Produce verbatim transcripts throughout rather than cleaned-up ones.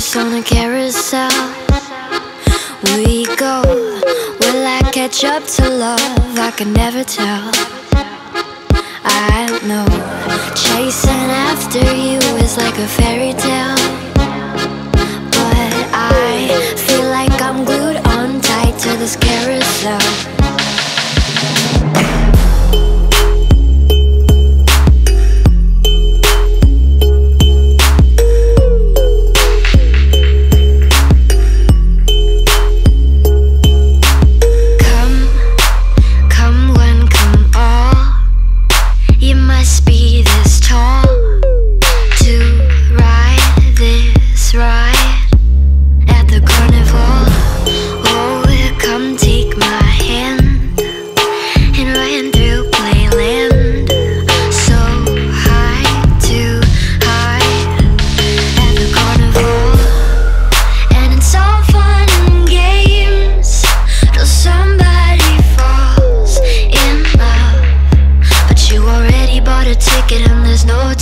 us on a carousel. We go, will I catch up to love? I can never tell, I know. Chasing after you is like a fairy tale, but I feel like I'm glued on tight to this carousel.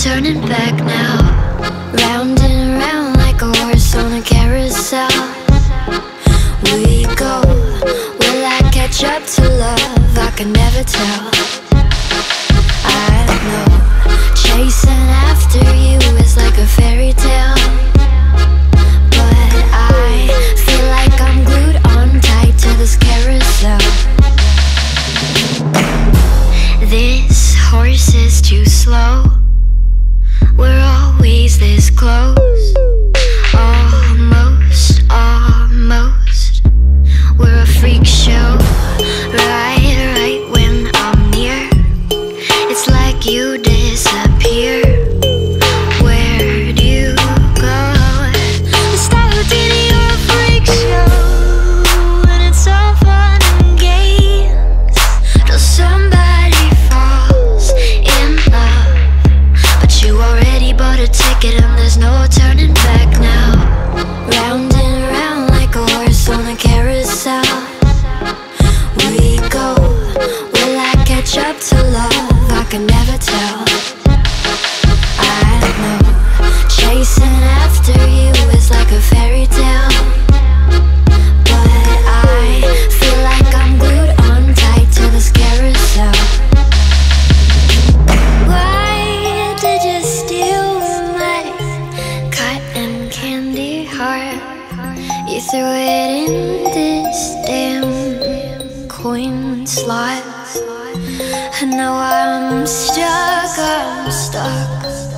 Turning back now, round and round like a horse on a carousel. We go, will I catch up to love? I can never tell, I know. Chasing after you is like a fairy tale, but I feel like I'm glued on tight to this carousel. This horse is too slow, we're always this close. Almost, almost, we're a freak show. Right, right when I'm near, it's like you disappear. Where do you go? It's starting your freak show, and it's all fun and games till somebody falls in love. But you already bought a ticket and there's no turning back now. Round and round like a horse on a carousel. We go, will I catch up to love? I can never tell, I know. Chasing after you is like a fairy tale, but I feel like I'm glued on tight to this carousel. Why did you steal heart? You threw it in this damn coin slot, and now I'm stuck, I'm stuck.